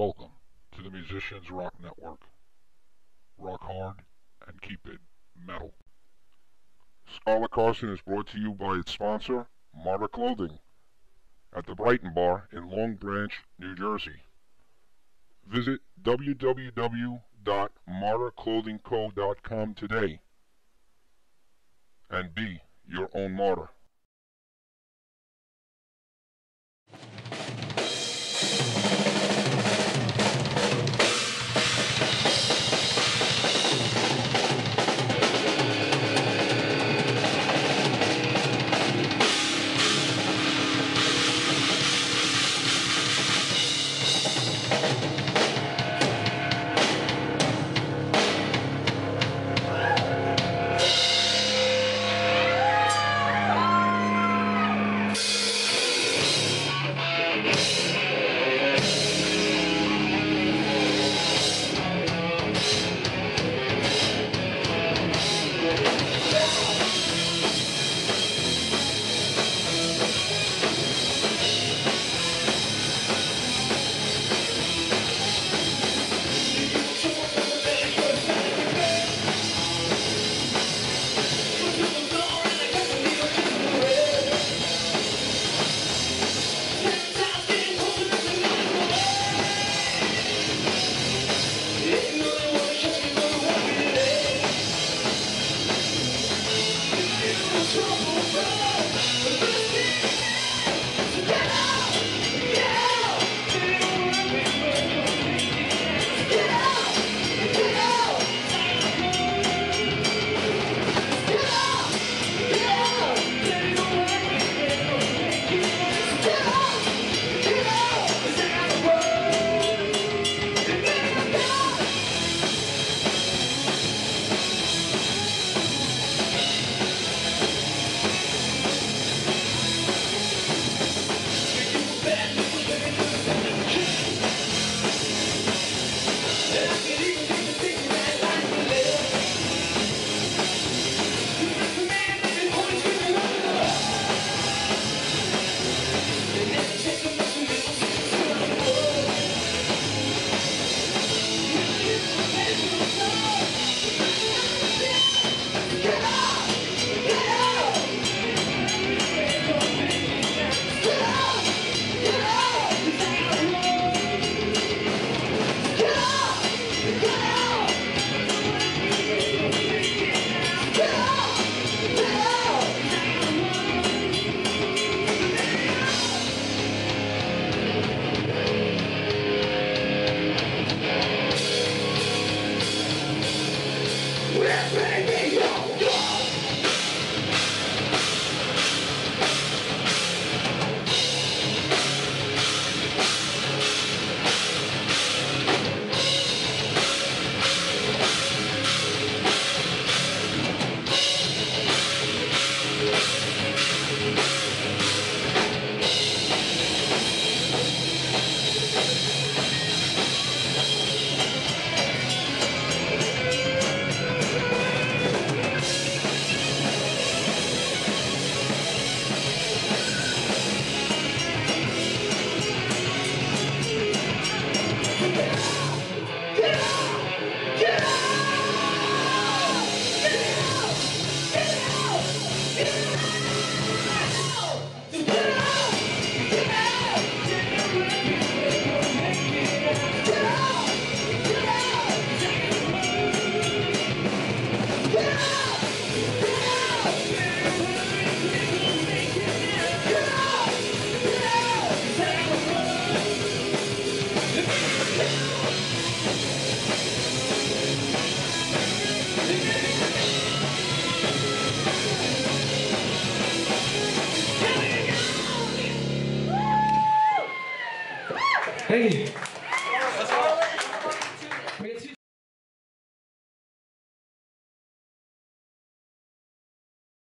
Welcome to the Musicians Rock Network. Rock hard and keep it metal. Scarlet Carson is brought to you by its sponsor, Martyr Clothing, at the Brighton Bar in Long Branch, New Jersey. Visit www.martyrclothingco.com today and be your own martyr. Hey,